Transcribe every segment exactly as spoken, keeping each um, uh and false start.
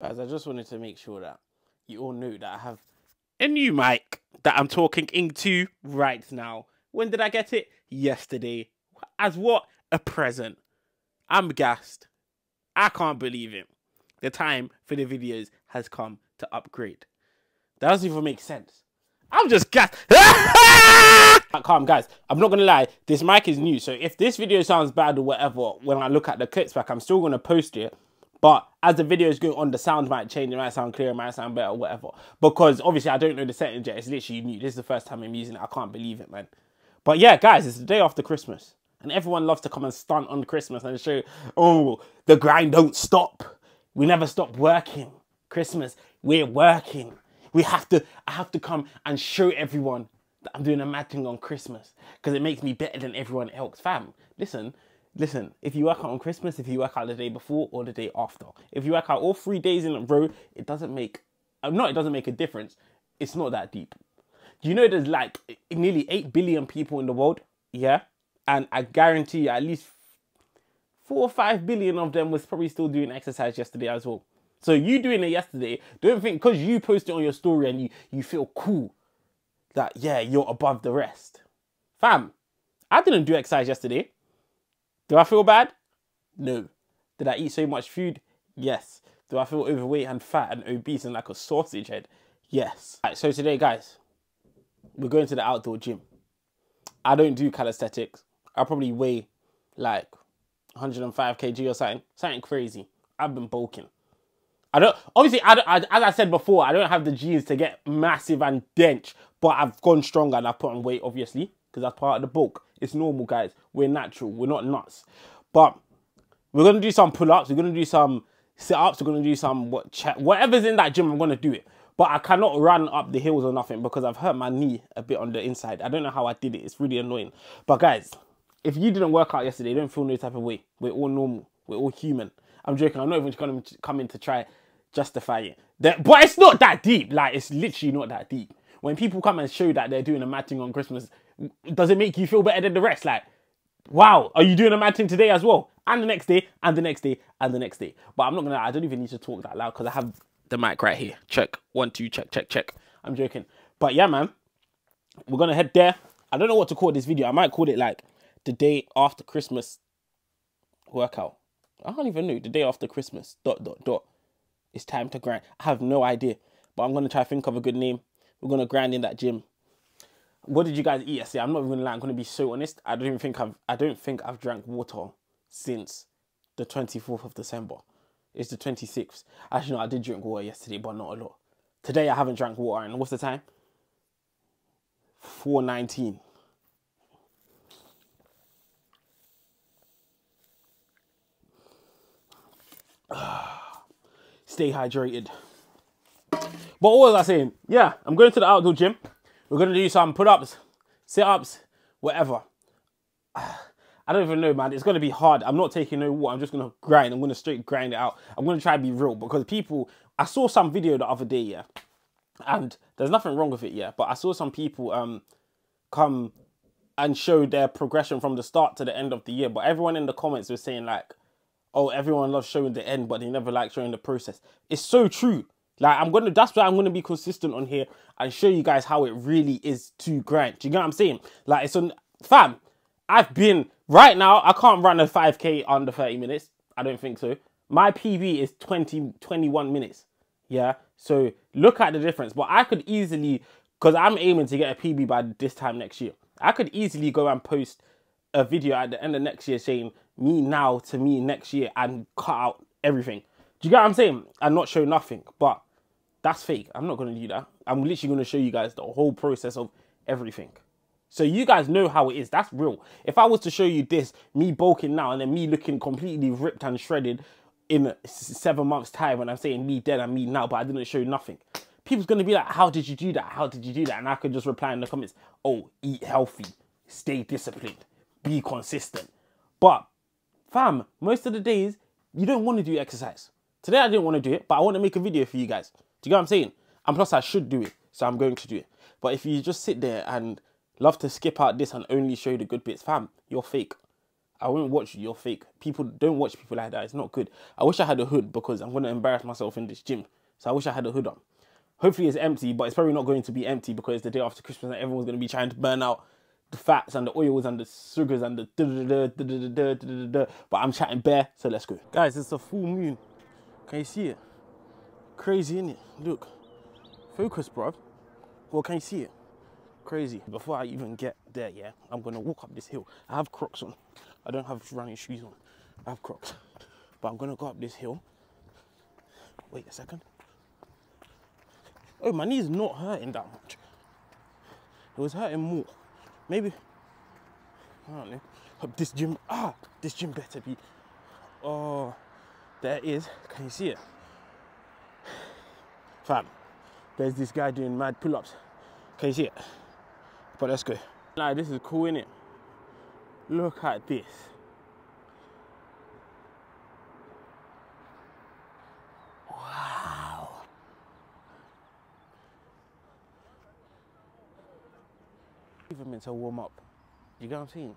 Guys, I just wanted to make sure that you all knew that I have a new mic that I'm talking into right now. When did I get it? Yesterday. As what? A present. I'm gassed. I can't believe it. The time for the videos has come to upgrade. That doesn't even make sense. I'm just gassed. Calm, guys. I'm not going to lie. This mic is new. So if this video sounds bad or whatever, when I look at the clips back, I'm still going to post it. But as the videos go on, the sound might change, it might sound clearer, it might sound better, whatever. Because obviously I don't know the settings yet, it's literally new. This is the first time I'm using it, I can't believe it, man. But yeah, guys, it's the day after Christmas. And everyone loves to come and stunt on Christmas and show, oh, the grind don't stop. We never stop working. Christmas, we're working. We have to, I have to come and show everyone that I'm doing a mad thing on Christmas. Because it makes me better than everyone else. Fam, listen. Listen, if you work out on Christmas, if you work out the day before or the day after, if you work out all three days in a row, it doesn't make, not it doesn't make a difference, it's not that deep. Do you know there's like nearly eight billion people in the world? Yeah? And I guarantee you at least four or five billion of them was probably still doing exercise yesterday as well. So you doing it yesterday, don't think because you post it on your story and you, you feel cool that, yeah, you're above the rest. Fam, I didn't do exercise yesterday. Do I feel bad? No. Did I eat so much food? Yes. Do I feel overweight and fat and obese and like a sausage head? Yes. All right, so today, guys, we're going to the outdoor gym. I don't do calisthenics. I probably weigh like one hundred and five kilograms or something. Something crazy. I've been bulking. I don't, obviously, I don't, I, as I said before, I don't have the genes to get massive and dense, but I've gone stronger and I've put on weight, obviously, because that's part of the bulk. It's normal, guys. We're natural. We're not nuts. But we're going to do some pull-ups. We're going to do some sit-ups. We're going to do some what whatever's in that gym, I'm going to do it. But I cannot run up the hills or nothing because I've hurt my knee a bit on the inside. I don't know how I did it. It's really annoying. But, guys, if you didn't work out yesterday, don't feel no type of way. We're all normal. We're all human. I'm joking. I'm not even going to come in to try justify it. That, but it's not that deep. Like, it's literally not that deep. When people come and show that they're doing a mad thing on Christmas, does it make you feel better than the rest? Like, wow, are you doing a mad thing today as well? And the next day, and the next day, and the next day. But I'm not going to, I don't even need to talk that loud because I have the mic right here. Check. One, two, check, check, check. I'm joking. But yeah, man, we're going to head there. I don't know what to call this video. I might call it like the day after Christmas workout. I don't even know. The day after Christmas, dot, dot, dot. It's time to grind. I have no idea. But I'm going to try to think of a good name. We're going to grind in that gym. What did you guys eat yesterday? I'm not even going to lie. I'm going to be so honest. I don't even think I've, I don't think I've drank water since the twenty-fourth of December. It's the twenty-sixth. Actually, no, I did drink water yesterday, but not a lot. Today, I haven't drank water. And what's the time? four nineteen. Stay hydrated. But what was I saying? Yeah, I'm going to the outdoor gym. We're going to do some pull-ups, sit-ups, whatever. I don't even know, man. It's going to be hard. I'm not taking no water. I'm just going to grind. I'm going to straight grind it out. I'm going to try to be real because people... I saw some video the other day, yeah? And there's nothing wrong with it, yeah? But I saw some people um come and show their progression from the start to the end of the year. But everyone in the comments was saying, like, oh, everyone loves showing the end, but they never like showing the process. It's so true. Like, I'm gonna, that's why I'm gonna be consistent on here and show you guys how it really is to grind. Do you know what I'm saying? Like, it's on, fam, I've been, right now, I can't run a five K under thirty minutes. I don't think so. My P B is twenty, twenty-one minutes. Yeah. So look at the difference. But I could easily, because I'm aiming to get a P B by this time next year, I could easily go and post a video at the end of next year saying, me now to me next year, and cut out everything. Do you get what I'm saying? And not show nothing. But that's fake. I'm not going to do that. I'm literally going to show you guys the whole process of everything. So you guys know how it is. That's real. If I was to show you this, me bulking now and then me looking completely ripped and shredded in seven months time when I'm saying me then and me now, but I didn't show nothing. People's going to be like, how did you do that? How did you do that? And I could just reply in the comments, oh, eat healthy, stay disciplined, be consistent. But fam, most of the days, you don't want to do exercise. Today I didn't want to do it, but I want to make a video for you guys. Do you get what I'm saying? And plus I should do it, so I'm going to do it. But if you just sit there and love to skip out this and only show the good bits, fam, you're fake. I won't watch your fake. People don't watch people like that. It's not good. I wish I had a hood because I'm going to embarrass myself in this gym. So I wish I had a hood on. Hopefully it's empty, but it's probably not going to be empty because it's the day after Christmas and everyone's going to be trying to burn out the fats and the oils and the sugars and the da-da-da, da-da-da, da-da-da. But I'm chatting bare, so let's go. Guys, it's a full moon. Can you see it? Crazy, innit? Look. Focus, bruv. Well, can you see it? Crazy. Before I even get there, yeah, I'm going to walk up this hill. I have Crocs on. I don't have running shoes on. I have Crocs. But I'm going to go up this hill. Wait a second. Oh, my knee's not hurting that much. It was hurting more. Maybe, I don't know. Hope this gym, ah, this gym better be. Oh, there it is. Can you see it? Fam, there's this guy doing mad pull-ups. Can you see it? But let's go. Nah, this is cool, innit? Look at this. Even meant to warm up. You get what I'm saying?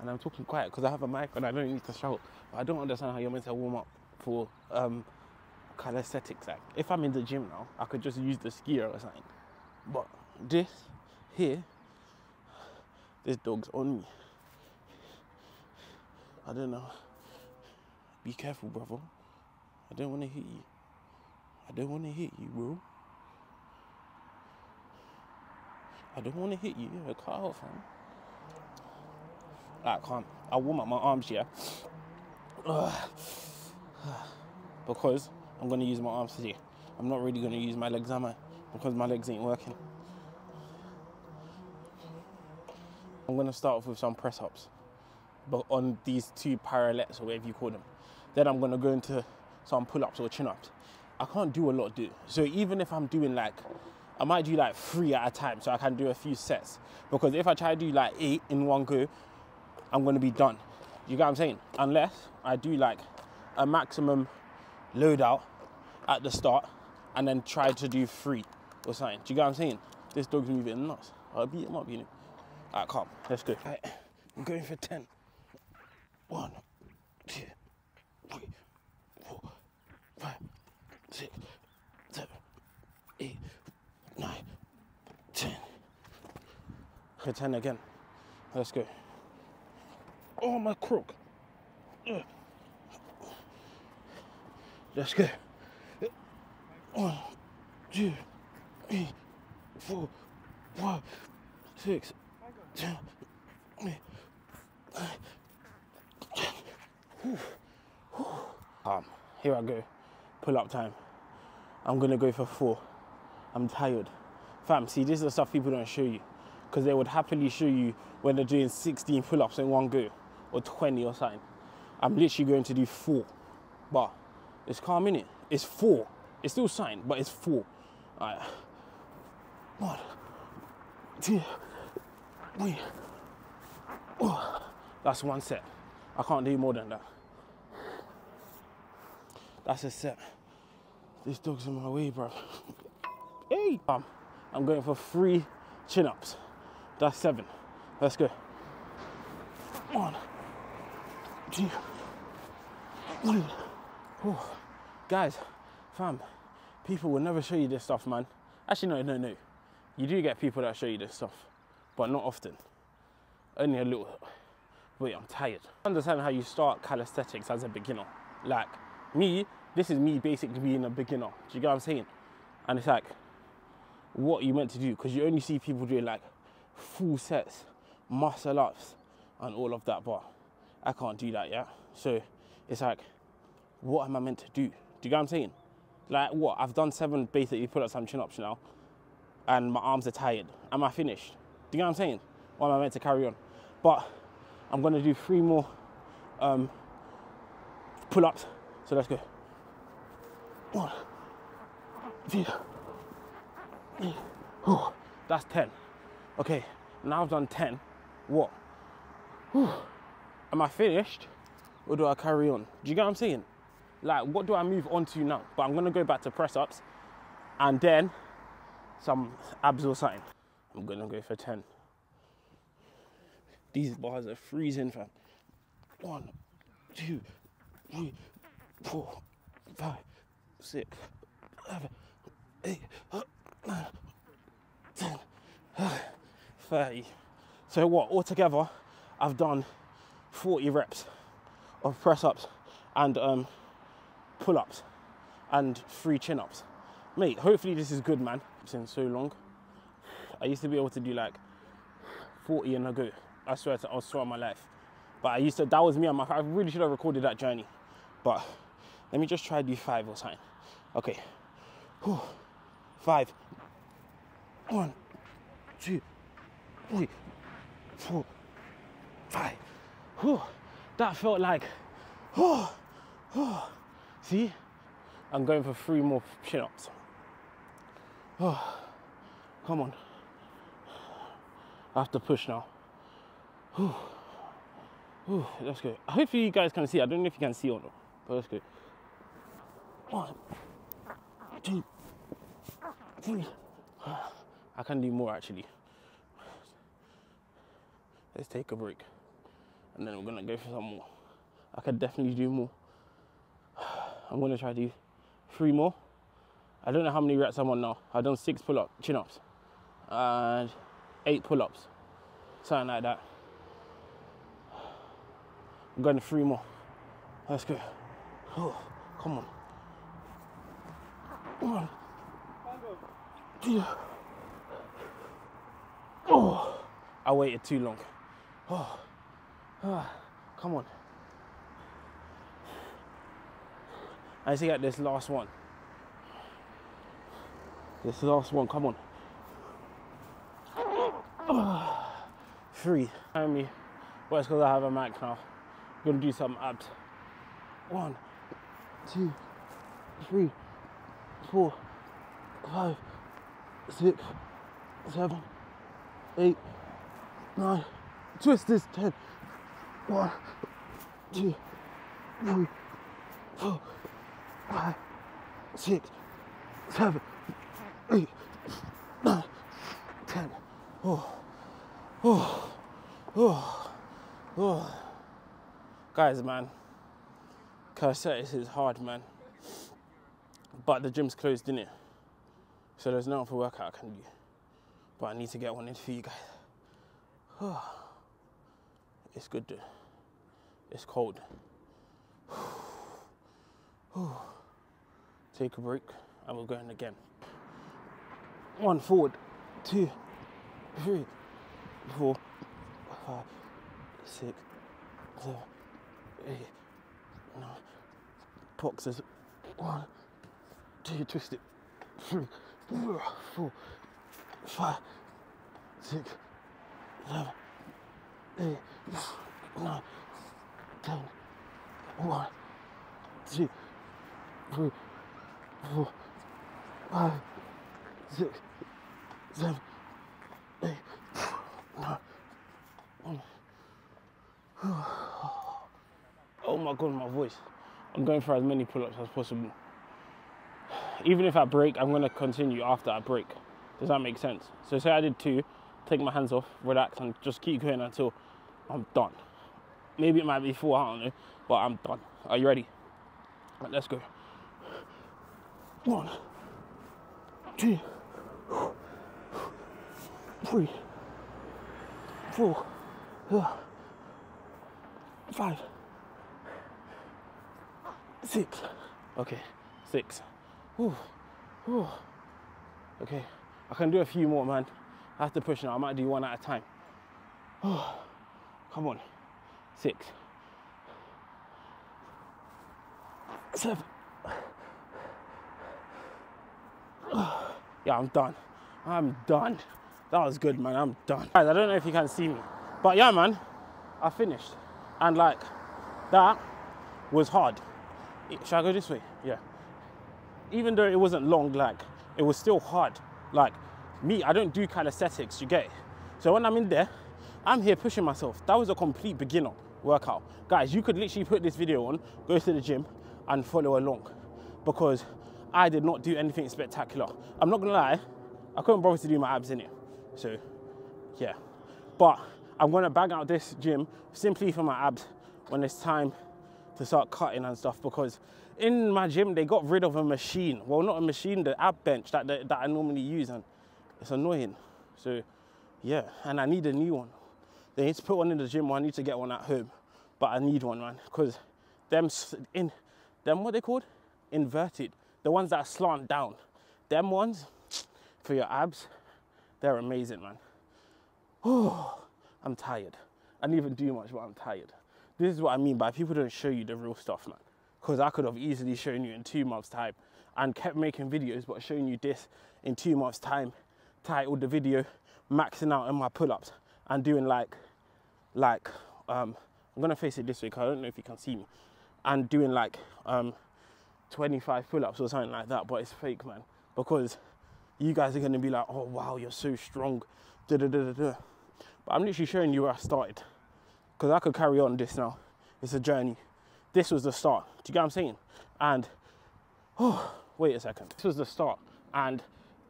And I'm talking quiet because I have a mic and I don't need to shout. But I don't understand how you're meant to warm up for um, calisthenics. Like, if I'm in the gym now, I could just use the skier or something. But this here, this dog's on me. I don't know. Be careful, brother. I don't want to hit you. I don't want to hit you, bro. I don't want to hit you, I cut off, man. I can't. I warm up my arms here. Ugh. Because I'm going to use my arms today. I'm not really going to use my legs, am I? Because my legs ain't working. I'm going to start off with some press-ups. But on these two parallettes, or whatever you call them. Then I'm going to go into some pull-ups or chin-ups. I can't do a lot, dude. So even if I'm doing like... I might do like three at a time so I can do a few sets. Because if I try to do like eight in one go, I'm going to be done. You get what I'm saying? Unless I do like a maximum load out at the start and then try to do three or something. Do you get what I'm saying? This dog's moving nuts. I'll beat him up, you know. All right, calm. Let's go. All right, I'm going for ten. One, two, three, four, five, six, seven, eight. nine, ten. ten again. Let's go. Oh, my crook. Ugh. Let's go. One, two, three, four, five, six, ten, eight, nine, ten. Whew. Whew. Um, here I go. Pull up time. I'm gonna go for four. I'm tired. Fam, see, this is the stuff people don't show you. Because they would happily show you when they're doing sixteen pull-ups in one go. Or twenty or something. I'm literally going to do four. But it's calm, innit? It's four. It's still sign, but it's four. All right. One. Two. Three. Oh, that's one set. I can't do more than that. That's a set. This dog's in my way, bro. Hey! Um, I'm going for three chin-ups. That's seven. Let's go. One, two, three. Whew. Guys, fam, people will never show you this stuff, man. Actually, no, no, no. You do get people that show you this stuff, but not often. Only a little. Wait, I'm tired. I understand how you start calisthenics as a beginner. Like, me, this is me basically being a beginner. Do you get what I'm saying? And it's like, what are you meant to do? Because you only see people doing like full sets, muscle ups and all of that, but I can't do that, yeah? So it's like, what am I meant to do? Do you get what I'm saying? Like what? I've done seven basically pull-ups and chin-ups now and my arms are tired. Am I finished? Do you get what I'm saying? Or am I meant to carry on? But I'm gonna do three more um, pull-ups. So let's go. One, two. Whew, that's ten. Okay, now I've done ten. What? Whew, am I finished? Or do I carry on? Do you get what I'm saying? Like, what do I move on to now? But I'm gonna go back to press-ups and then some abs or something. I'm gonna go for ten. These bars are freezing, fam. one, two, three, four, five, six, seven, eight, nine, ten, thirty. So what, altogether, I've done forty reps of press-ups and um, pull-ups and three chin-ups. Mate, hopefully this is good, man. It's been so long. I used to be able to do like forty in a go. I swear to, I swear on my life. But I used to, that was me on my, I really should have recorded that journey. But let me just try to do five or something. Okay. Whew. Five. One, two, three, four, five. Whew. That felt like, oh, oh. See? I'm going for three more chin-ups. Oh, come on. I have to push now. Whew. Whew. Let's go. Hopefully you guys can see. I don't know if you can see or not, but let's go. One, two, three. I can do more actually. Let's take a break. And then we're gonna go for some more. I can definitely do more. I'm gonna try to do three more. I don't know how many reps I'm on now. I've done six pull-up chin-ups and eight pull-ups, something like that. I'm going to three more. Let's go. Oh, come on. One. Two. Oh, I waited too long. Oh, ah, come on. I need to get this last one. This last one, come on. Oh, three. Tell me, well, it's because I have a mic now. I'm gonna do some abs. One, two, three, four, five, six, seven, eight, nine. Twist this, ten. One, two, three, four, five, six, seven, eight, nine, ten. Oh, oh, oh, oh. Guys, man, Curtis is hard, man. But the gym's closed, didn't it? So there's no other workout I can do. But I need to get one in for you guys. Oh, it's good, dude. It's cold. Oh, take a break, and we're going again. One forward, two, three, four, five, six, seven, eight, nine. Boxes. One, two, twist it. Three, four, five, six, seven, eight, nine, ten. One, two, three, four, five, six, seven, eight, nine, ten. Oh my god, my voice. I'm going for as many pull-ups as possible. Even if I break, I'm going to continue after I break. Does that make sense? So say I did two, take my hands off, relax, and just keep going until I'm done. Maybe it might be four, I don't know, but I'm done. Are you ready? Right, let's go. One, two, three, four, five, six. Okay, six. Ooh, ooh. Okay, I can do a few more, man. I have to push now. I might do one at a time. Ooh. Come on. Six, seven. Yeah, I'm done. I'm done. That was good, man. I'm done. Guys, I don't know if you can see me, but yeah, man, I finished. And like, that was hard. Shall I go this way? Yeah. Even though it wasn't long, like, it was still hard. Like, me, I don't do calisthenics, you get it? So when I'm in there, I'm here pushing myself. That was a complete beginner workout. Guys, you could literally put this video on, go to the gym, and follow along, because I did not do anything spectacular. I'm not gonna lie, I couldn't bother to do my abs in it. So, yeah. But I'm gonna bang out this gym simply for my abs when it's time to start cutting and stuff, because in my gym they got rid of a machine, well not a machine, the ab bench that, that, that I normally use, and it's annoying. So yeah, and I need a new one. They need to put one in the gym, or I need to get one at home, but I need one, man, because them, in, them what they called? Inverted, the ones that slant down, them ones for your abs, they're amazing, man. Oh, I'm tired. I didn't even do much, but I'm tired. This is what I mean by people don't show you the real stuff, man. Because I could have easily shown you in two months' time and kept making videos, but showing you this in two months' time, titled the video, maxing out on my pull-ups and doing like, like, um, I'm gonna face it this way, because I don't know if you can see me, and doing like um, twenty-five pull-ups or something like that, but it's fake, man. Because you guys are gonna be like, oh wow, you're so strong, da da da da da. But I'm literally showing you where I started. Because I could carry on this now. It's a journey. This was the start. Do you get what I'm saying? And, oh, wait a second. This was the start. And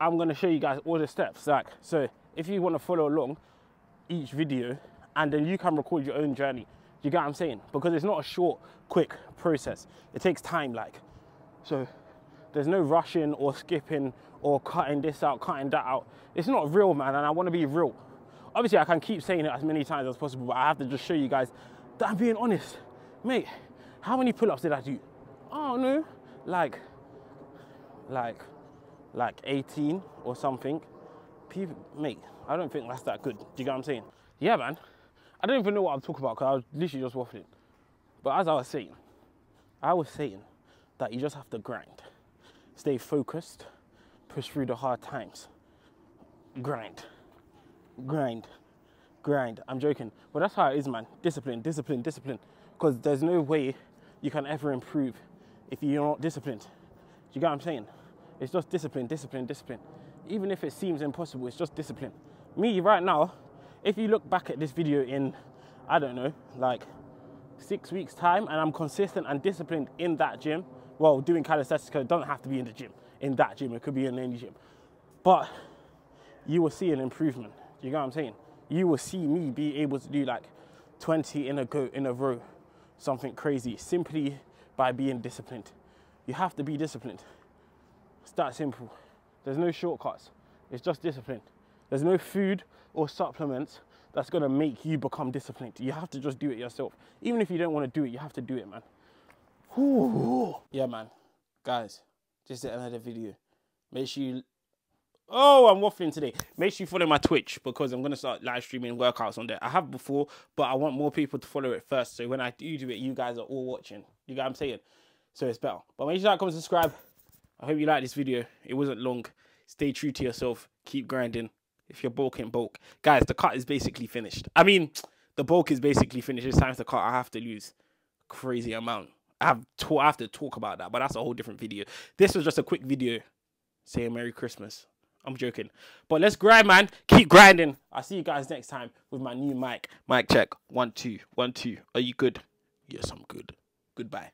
I'm going to show you guys all the steps. Like, so if you want to follow along each video, and then you can record your own journey. Do you get what I'm saying? Because it's not a short, quick process. It takes time, like. So there's no rushing or skipping or cutting this out, cutting that out. It's not real, man, and I want to be real. Obviously, I can keep saying it as many times as possible, but I have to just show you guys that I'm being honest. Mate, how many pull-ups did I do? I don't know, like, like, like eighteen or something. People, mate, I don't think that's that good. Do you get what I'm saying? Yeah, man. I don't even know what I'm talking about because I was literally just waffling. But as I was saying, I was saying that you just have to grind. Stay focused, push through the hard times, grind. Grind, grind. I'm joking, but that's how it is, man. Discipline, discipline, discipline. Because there's no way you can ever improve if you're not disciplined. Do you get what I'm saying? It's just discipline, discipline, discipline. Even if it seems impossible, it's just discipline. Me right now, if you look back at this video in, I don't know, like six weeks time, and I'm consistent and disciplined in that gym, well, doing calisthenics, because it doesn't have to be in the gym, in that gym, it could be in any gym. But you will see an improvement. You know what I'm saying? You will see me be able to do like twenty in a go, in a row, something crazy, simply by being disciplined. You have to be disciplined. It's that simple. There's no shortcuts. It's just discipline. There's no food or supplements that's gonna make you become disciplined. You have to just do it yourself. Even if you don't want to do it, you have to do it, man. Ooh. Yeah, man. Guys, just another video. Make sure you. Oh, I'm waffling today. Make sure you follow my Twitch, because I'm going to start live streaming workouts on there. I have before, but I want more people to follow it first. So when I do do it, you guys are all watching. You get what I'm saying? So it's better. But make sure you like, comment, subscribe. I hope you like this video. It wasn't long. Stay true to yourself. Keep grinding. If you're bulking, bulk. Guys, the cut is basically finished. I mean, the bulk is basically finished. It's time to cut. I have to lose a crazy amount. I have, to, I have to talk about that, but that's a whole different video. This was just a quick video saying Merry Christmas. I'm joking. But let's grind, man. Keep grinding. I'll see you guys next time with my new mic. Mic check. One, two. One, two. Are you good? Yes, I'm good. Goodbye.